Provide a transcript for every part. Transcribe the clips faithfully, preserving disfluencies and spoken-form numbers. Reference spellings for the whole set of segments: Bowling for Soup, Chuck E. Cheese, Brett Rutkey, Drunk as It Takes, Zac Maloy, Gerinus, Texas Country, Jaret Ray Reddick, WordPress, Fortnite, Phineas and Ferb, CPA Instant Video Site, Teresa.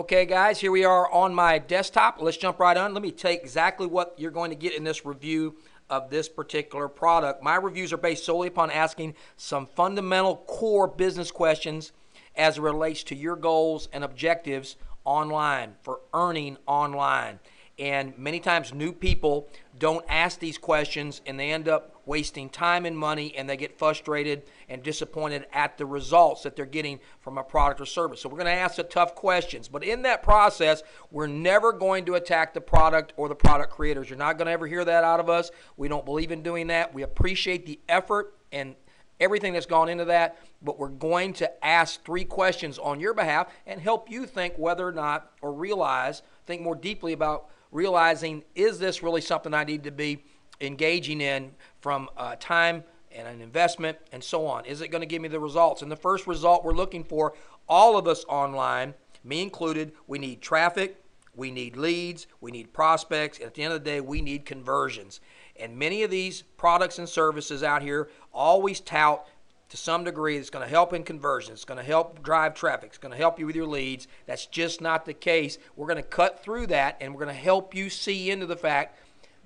Okay guys, here we are on my desktop. Let's jump right on. Let me tell you exactly what you're going to get in this review of this particular product. My reviews are based solely upon asking some fundamental core business questions as it relates to your goals and objectives online for earning online. And many times new people don't ask these questions and they end up wasting time and money, and they get frustrated and disappointed at the results that they're getting from a product or service. So we're going to ask the tough questions, but in that process we're never going to attack the product or the product creators. You're not going to ever hear that out of us. We don't believe in doing that. We appreciate the effort and everything that's gone into that, but we're going to ask three questions on your behalf and help you think whether or not, or realize, think more deeply about realizing, is this really something I need to be engaging in from uh, time and an investment and so on? Is it going to give me the results? And the first result we're looking for, all of us online, me included, we need traffic, we need leads, we need prospects, and at the end of the day, we need conversions. And many of these products and services out here always tout to some degree it's going to help in conversions, it's going to help drive traffic, it's going to help you with your leads. That's just not the case. We're going to cut through that, and we're going to help you see into the fact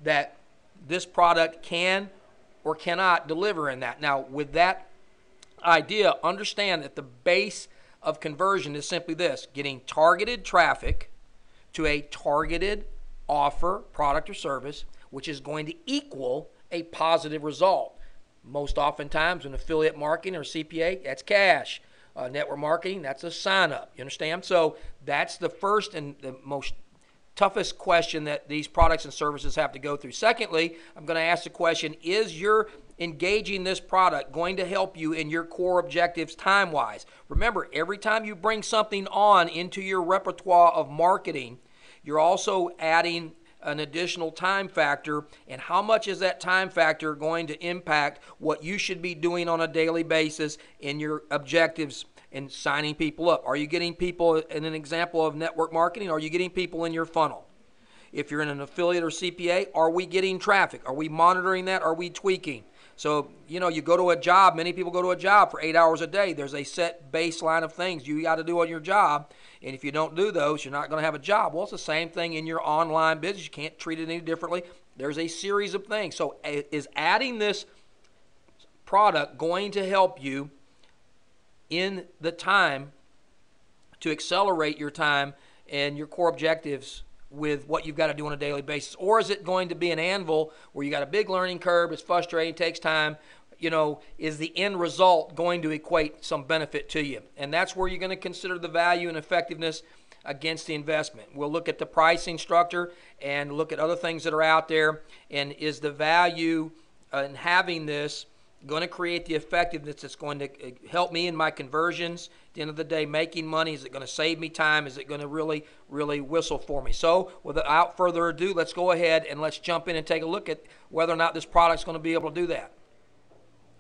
that this product can or cannot deliver in that. Now, with that idea, understand that the base of conversion is simply this: getting targeted traffic to a targeted offer, product, or service, which is going to equal a positive result. Most oftentimes in affiliate marketing or C P A, that's cash. Uh, network marketing, that's a sign up. You understand? So that's the first and the most toughest question that these products and services have to go through. Secondly, I'm going to ask the question, is your engaging this product going to help you in your core objectives time-wise? Remember, every time you bring something on into your repertoire of marketing, you're also adding an additional time factor, and how much is that time factor going to impact what you should be doing on a daily basis in your objectives and signing people up? Are you getting people, in an example of network marketing, are you getting people in your funnel? If you're in an affiliate or C P A, are we getting traffic? Are we monitoring that? Are we tweaking? So, you know, you go to a job, many people go to a job for eight hours a day. There's a set baseline of things you got to do on your job, and if you don't do those, you're not going to have a job. Well, it's the same thing in your online business. You can't treat it any differently. There's a series of things. So is adding this product going to help you in the time to accelerate your time and your core objectives with what you've got to do on a daily basis? Or is it going to be an anvil where you got a big learning curve, it's frustrating, takes time? You know, is the end result going to equate some benefit to you? And that's where you're going to consider the value and effectiveness against the investment. We'll look at the pricing structure and look at other things that are out there, and is the value in having this going to create the effectiveness that's going to help me in my conversions? At the end of the day, making money, is it going to save me time? Is it going to really, really whistle for me? So without further ado, let's go ahead and let's jump in and take a look at whether or not this product's going to be able to do that.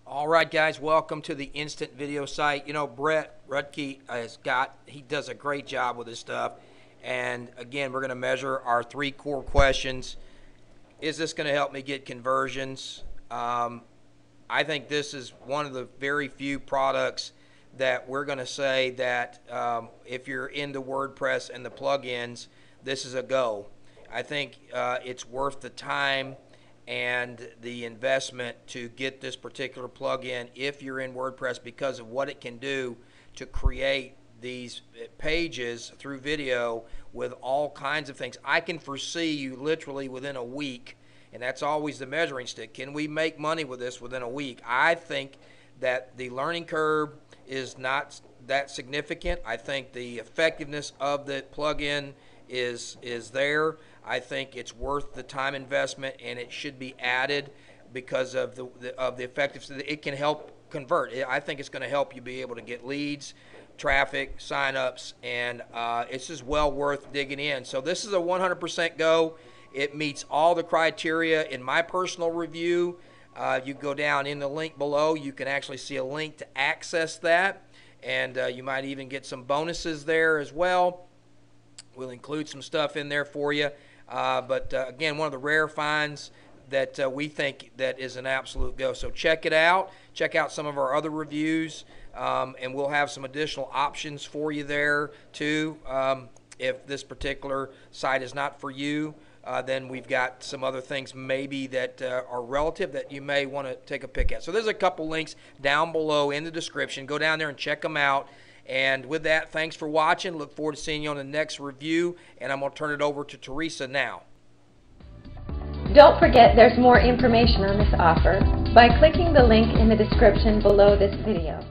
All right, guys, welcome to the Instant Video Site. You know, Brett Rutkey has got, he does a great job with his stuff. And again, we're going to measure our three core questions. Is this going to help me get conversions? Um, I think this is one of the very few products that we're going to say that um, if you're into WordPress and the plugins, this is a go. I think uh, it's worth the time and the investment to get this particular plugin if you're in WordPress, because of what it can do to create these pages through video with all kinds of things. I can foresee you literally within a week. And that's always the measuring stick. Can we make money with this within a week? I think that the learning curve is not that significant. I think the effectiveness of the plugin is is there. I think it's worth the time investment, and it should be added because of the, the of the effectiveness. It can help convert. I think it's going to help you be able to get leads, traffic, signups, and uh, it's just well worth digging in. So this is a one hundred percent go. It meets all the criteria in my personal review. Uh, you go down in the link below, you can actually see a link to access that, and uh, you might even get some bonuses there as well. We'll include some stuff in there for you. Uh, but uh, again, one of the rare finds that uh, we think that is an absolute go. So check it out. Check out some of our other reviews, um, and we'll have some additional options for you there too. Um, If this particular site is not for you, uh, then we've got some other things maybe that uh, are relative that you may want to take a pick at. So there's a couple links down below in the description. Go down there and check them out. And with that, thanks for watching. Look forward to seeing you on the next review. And I'm going to turn it over to Teresa now. Don't forget there's more information on this offer by clicking the link in the description below this video.